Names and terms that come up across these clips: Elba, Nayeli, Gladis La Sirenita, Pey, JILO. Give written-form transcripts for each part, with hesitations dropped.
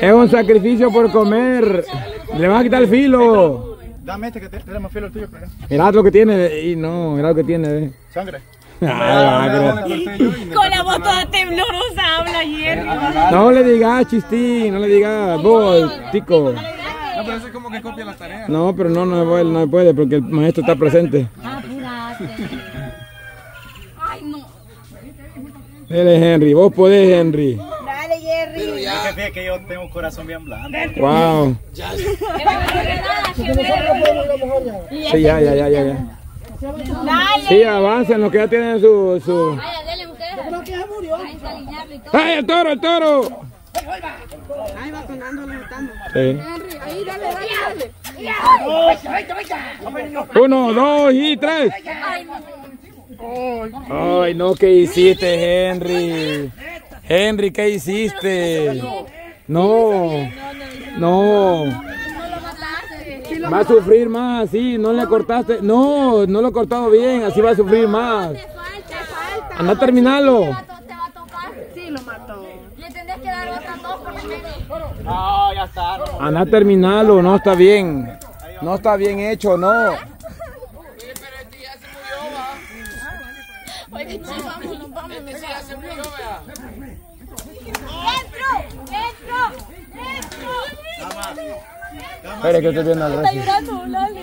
Es un sacrificio por comer. Le vas a quitar el filo. Dame este que tiene más filo el tuyo. Mirad lo que tiene. Y no, mirad lo que tiene. Sangre. Con la voz toda temblorosa habla ayer. No le digas, Chistín. No le digas, vos, tico. No, pero eso es como que copia la tarea. No, pero no puede porque el maestro está presente. Ay, no. Él es Henry. Vos podés, Henry. Pero ya que yo tengo un corazón bien blando. Wow. Ya. Sí, ya. Sí, avancen los que ya tienen su. Ay, dale, mujer. Yo creo que ya murió. Ay, el toro. Ahí va sonando, levantando. Sí. Ahí, dale. 1, 2 y 3. Ay, no, ¿qué hiciste, Henry? Henry, ¿qué hiciste? No. Va a sufrir más, sí, no le cortaste. No, no lo he cortado bien, así va a sufrir más. Anda a terminarlo. Te va a tocar. Sí, lo mató. Le tendrás que dar otra 2 por la media. No, ya está. Anda a terminarlo, no está bien. No está bien hecho, no. Oye, pero este ya se murió, va. Oye, vamos, me decía, se murió, vea. ¡Entro! Espera que estoy viendo al resto. Está llorando, Lali.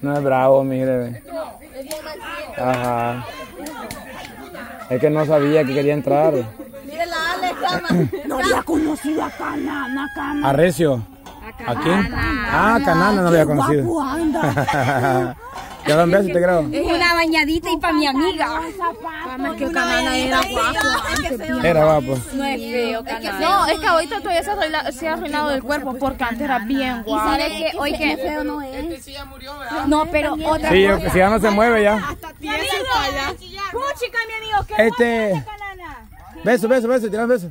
No es bravo, mire. Ajá. Es que no sabía que quería entrar. Mire la Ale, cama. No había conocido a Canana, cama. ¿A Recio? ¿A quién? Ah, Canana no había conocido. Ya van veces te grabo. Una bañadita y para mi amiga. Mamá, que Canana era guapo. Era guapo. No es feo, Canana. No, es que ahorita todavía se ha arruinado del cuerpo porque antes era bien guapo. ¿Y sabes qué? Hoy que feo no es. Este sí ya murió, ¿verdad? No, pero otra. Sí, si ya no se mueve ya. Hasta mi amigo, puchica, mi amigo. ¿Qué este... Canana? Beso, tirad beso.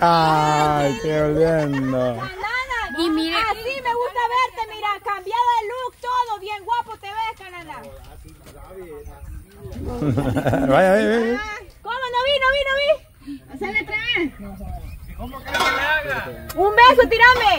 Ay, qué volviendo. Y mira, así me gusta verte, mira, cambiada de look, todo bien guapo te ves, Canana. Vaya, ve. ¿Cómo? No vi. Haceme traer. ¿Cómo que le haga? Un beso, tirame.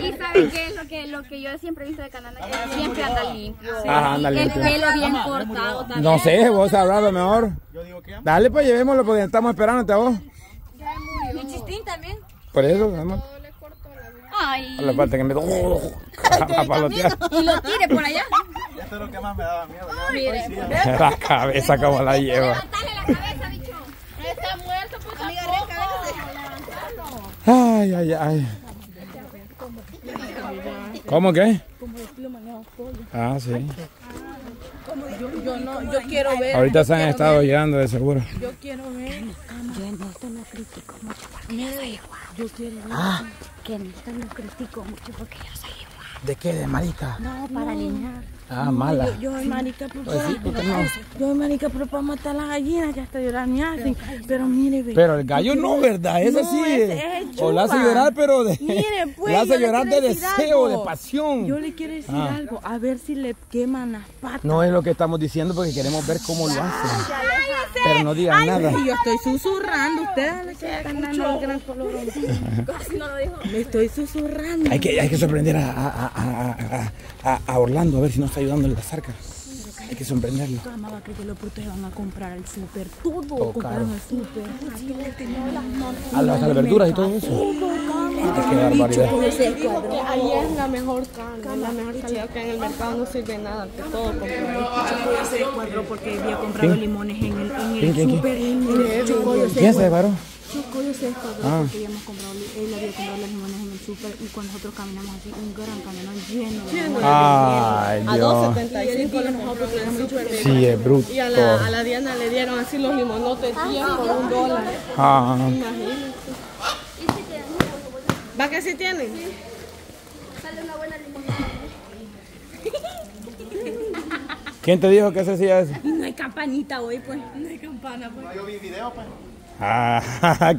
Y saben que lo que yo siempre he visto de Canana es que siempre anda limpio. Ajá, anda limpio. El pelo bien cortado también. No sé, vos sabrás lo mejor. Yo digo que dale, pues llevémoslo porque estamos esperándote a vos. Y Chistín también. Por eso, hermano. Ay. La parte que me palotear. Y lo tire por allá. Esto es lo que más me daba miedo. Mire. La cabeza como la lleva. Levantale la cabeza, bicho. Está muerto, pues. Amiga, Ay. ¿Cómo qué? Como el estilo manejado pollo. Ah, sí. Yo quiero ver. Ahorita se han estado llegando de seguro. Yo quiero ver. Esto no critico mucho porque yo soy igual. Yo quiero ver. Ah. Que en esto no critico mucho porque yo soy igual. ¿De qué? ¿De marica? No, para alinear. Ah, mala. Yo soy marica, pero para matar las gallinas, ya hasta llorar me hacen. Pero mire, ve. Pero el gallo no, ¿verdad? Esa no, sí es o la hace llorar, pero de. Mire, pues. La hace llorar de deseo, algo. De pasión. Yo le quiero decir algo, a ver si le queman las patas. No es lo que estamos diciendo porque queremos ver cómo lo hacen. Pero no digan nada. Y yo estoy susurrando, ustedes le estoy susurrando. Hay que sorprender a Orlando, a ver si nos está ayudando en las arcas. Hay que sorprenderlo. Mamá, creo que los putos van a comprar al súper. Todo compraron al súper. A las verduras y todo eso. Qué barbaridad. Ahí es la mejor carne, la mejor calidad que en el mercado no sirve nada. Todo comprado. Porque había comprado limones en el súper. ¿Quién se paró? Yo sé esto, porque habíamos comprado, él había comprado los limones en el súper y cuando nosotros caminamos así, un gran caminón lleno de a 2.75 nosotros tenemos mucho el sí, es bruto. Y a la Diana le dieron así los limonotes por $1. Imagínate. ¿Va que sí tienen? Sí. Sale una buena limonada. ¿Quién te dijo que ese sí es? No hay campanita hoy, pues. No hay campana, pues. Yo vi video, pues. Ah,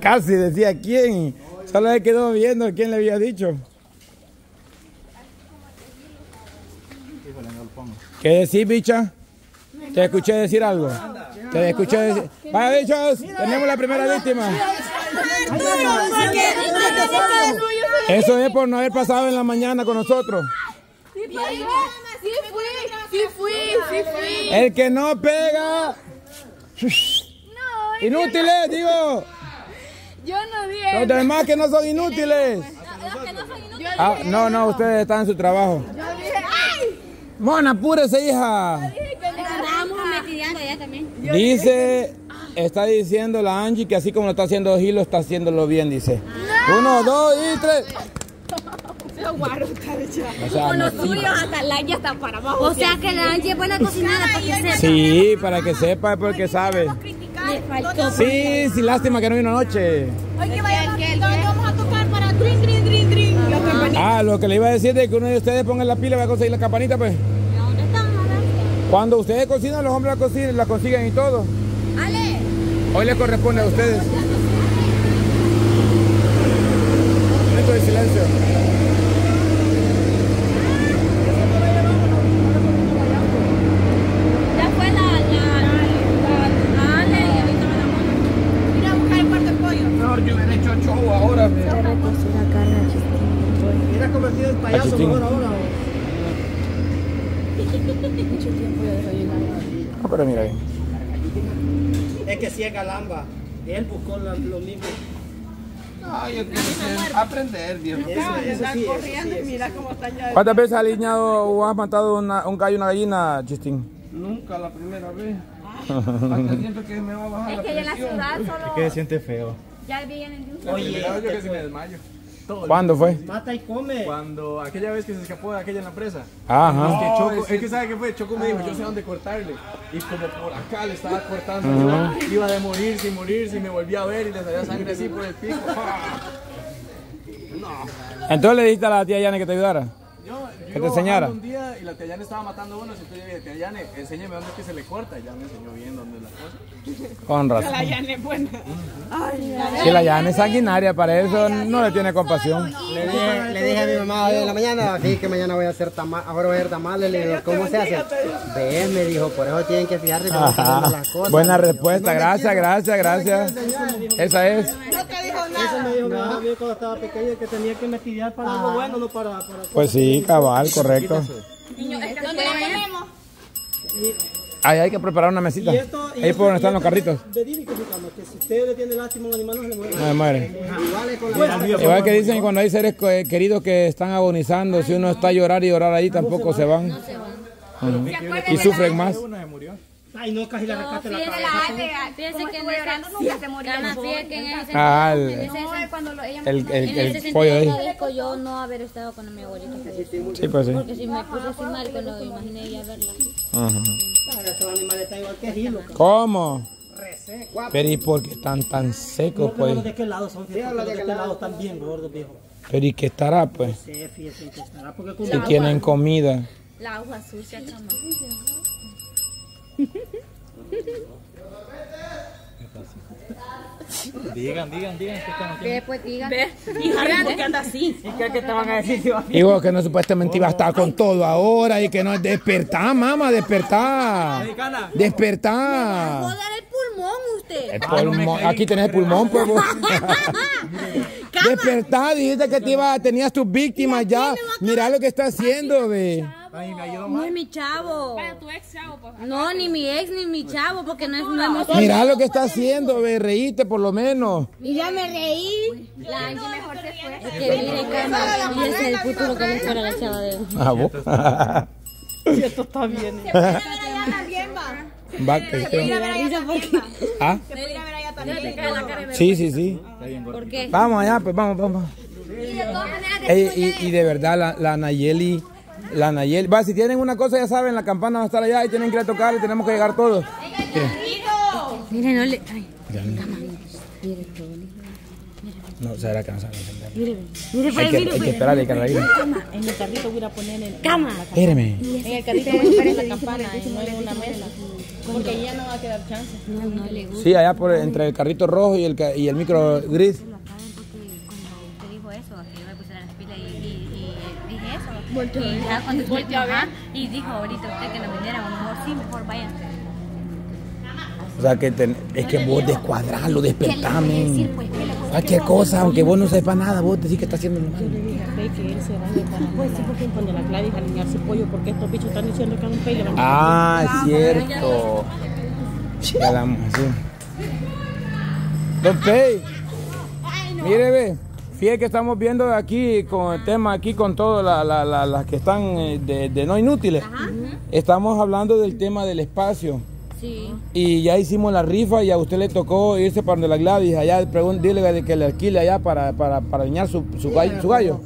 casi decía quién. Solo se quedó viendo quién le había dicho. Híjole, no lo pongo. ¿Qué decís, bicha? Te escuché decir algo. Te escuché decir. Vaya, bichos, tenemos la primera víctima. Eso es por no haber pasado en la mañana con nosotros. Sí fui. El que no pega. Inútiles, digo. Yo no dije. Los demás que no son inútiles. Ah, no, no, ustedes están en su trabajo. Yo dije, ¡ay! Mona, apúrese, hija. Dice, está diciendo la Angie que así como lo está haciendo Gilo, está haciéndolo bien, dice. No. 1, 2 y 3. O sea, con los tuyos hasta la Angie está para abajo. O sea que la Angie es buena cocinada para que sepa. Sí, para que sepa, porque sabe. Sí, sí, lástima que no vino anoche. Hoy que vamos a tocar para drink, drink, drink, drink. Ah, lo que le iba a decir es que uno de ustedes ponga la pila y va a conseguir la campanita, pues. Cuando ustedes cocinan, los hombres la consiguen y todo. Ale. Hoy les corresponde a ustedes. Un momento de silencio. Ya fue la Ale y ahorita me la mano. Mira, buscar el cuarto de pollo. Mejor yo hubiera hecho show ahora. Hubiera convertido en payaso mejor ahora. Mucho tiempo de desayunar. No, pero mira ahí. Es que si es galamba, él buscó lo mismo. No, yo quiero aprender, Dios mío. Están corriendo y mira cómo están ya. ¿Cuántas veces has alineado o has matado un gallo y una gallina, Chistín? Nunca, la primera vez. Hasta siempre que me va a bajar la presión. Es que en la ciudad solo... Es que se siente feo. Ya viene el dulce. Oye, yo creo que se me desmayo. ¿Cuándo fue? Mata y come. Cuando aquella vez que se escapó de aquella en la presa. Ajá. No, es que sabe que fue. Choco me dijo, yo sé dónde cortarle. Y como por acá le estaba cortando. Iba de morirse y morirse. Y me volví a ver y le salía sangre así por el pico. No. Entonces le dijiste a la tía Yane que te ayudara. Que te enseñara. Un día y la tía Yane estaba matando unos. Entonces yo le dije, tía Yane, enséñeme dónde es que se le corta. Y ya me enseñó bien dónde es la cosa. Con razón. La Yane es buena. Si la Yane es sanguinaria, para eso no le tiene compasión. Le dije a mi mamá hoy en la mañana, sí, que mañana voy a hacer tamales, ahora voy a hacer tamales. Le digo, ¿cómo se hace? Ves, me dijo, por eso tienen que fijarse cómo se hacen las cosas. Buena respuesta, gracias. Esa es. No te dijo nada. Eso me dijo mi mamá cuando estaba pequeña, que tenía que investigar para algo bueno, no para... Pues sí, cabal, correcto. ¿Dónde la ponemos? Ahí hay que preparar una mesita. Ahí por donde están los carritos. Que si usted le tiene lástima a un animal, no se muere. No se muere. Igual que dicen cuando hay seres queridos que están agonizando, si uno está a llorar y llorar ahí, tampoco se van. Y sufren más. Ay, no, casi la rescate la cabeza. Fíjense que llorando nunca se murió. Ah, el pollo ahí. Yo no haber estado con mi abuelito. Sí, pues sí. Porque si me puse así mal, cuando imaginé ya verla. Ajá. ¿Cómo? Pero ¿y por qué están tan secos, pues? ¿De qué lado son? ¿De qué lado están bien gordos, viejo? Pero ¿y qué estará, pues? No sé, fíjese, ¿qué estará? Si tienen comida. La agua sucia, chama. Digan. Después digan. ¿Por qué anda así? ¿Y qué te van a decir? Y vos que no supuestamente iba a estar con todo ahora y que no. Despertá, mamá, despertá. Despertá. ¿Me va a dar el pulmón usted? El pulmón. Aquí tenés el pulmón, pues vos. Despertá, dijiste que tenías tus víctimas ya. Mirá lo que está haciendo, ve. No es mi chavo. No, ni mi ex, ni mi chavo, porque no es una. Mirá lo que está haciendo, ve, reíste por lo menos. Y ya me reí. La Angie mejor se fue. Es que viene cámara. Y ese es el futuro que le espera la chava de él. Ah, vos. Si esto está bien. Se puede ir a ver allá también, va. Se puede ir a ver allá también. ¿Ah? Se puede ir a ver allá también. Sí. ¿Por qué? Vamos allá, pues vamos. Y de verdad, la Nayeli. Va, si tienen una cosa ya saben, la campana va a estar allá y tienen que ir a tocar y tenemos que llegar todos. Miren, no le... Ay, miren todo. No, se verá que no saben entender. Hay que esperar, hay que reír. En el carrito voy a poner en cama. Espérame. En el carrito voy a poner la campana, no en una mesa. Porque allá no va a quedar chance. No le gusta. Sí, allá entre el carrito rojo y el micro gris. volteó y ya cuando volteó a ver y dijo ahorita usted que nos vendiera, mejor sí, mejor vayan. O sea, que es que vos descuadrarlo, despertame. Cualquier cosa, aunque vos no sepas nada, vos decís que está haciendo lo malo. Yo le dije a Pey que él se va a llevar a pues sí, porque cuando la Gladys a alinear su pollo, porque estos bichos están diciendo que a un Pey le van a cierto. Ya damos así. Don Pey, mire, ve. Fíjate que estamos viendo aquí con el tema, aquí con todas las que están de no inútiles. Ajá. Estamos hablando del tema del espacio. Sí. Y ya hicimos la rifa y a usted le tocó irse para donde la Gladys. Allá, dile que le alquile allá para alinear su gallo.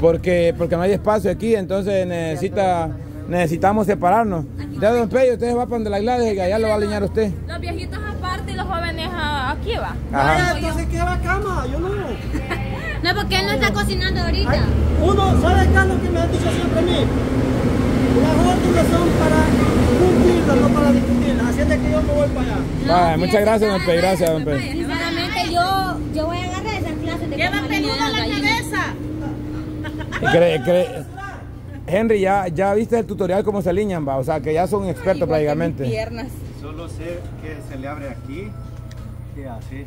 ¿Por qué? Porque no hay espacio aquí, entonces necesitamos separarnos. Ya, don Pey, usted va para donde la Gladys y allá lo va a alinear usted. Los viejitos aparte y los jóvenes aquí va. Ajá. Entonces que va a cama, yo no. No, porque él no está cocinando ahorita. Ay, uno, ¿sabe acá lo que me han dicho siempre a mí? Las órdenes son para cumplirlas, no para discutirlas, así es que yo me voy para allá. Vale, muchas gracias, don Pey, gracias, don Pey. Sinceramente, yo voy a agarrar esas clases de ¡lleva peludo la cabeza! Henry, ya viste el tutorial cómo se alinean, va, o sea, que ya son expertos prácticamente. Piernas. Solo sé que se le abre aquí y así.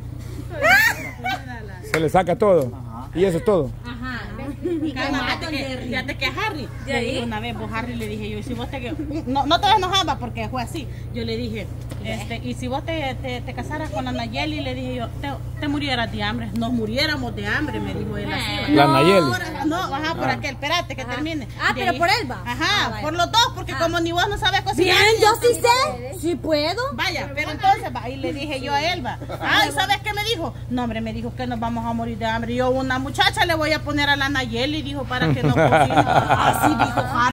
Se le saca todo. Ajá. Y eso es todo. Ajá. Fíjate que Harry, de ahí una vez vos Harry le dije yo, si vos te no te enojabas porque fue así, yo le dije, y si vos te casaras con la Nayeli, le dije yo, te murieras de hambre, nos muriéramos de hambre, me dijo él así. La Nayeli. No, ajá, por aquel, espérate que termine. Ah, pero por Elba. Ajá, por los dos, porque como ni vos no sabes cocinar. Bien, yo sí sé, sí puedo. Vaya, pero entonces, ahí le dije yo a Elba, ay, ¿sabes qué me dijo? No, hombre, me dijo que nos vamos a morir de hambre. Yo, una muchacha le voy a poner a la Nayeli, dijo, para que no cocina. Así dijo Harry.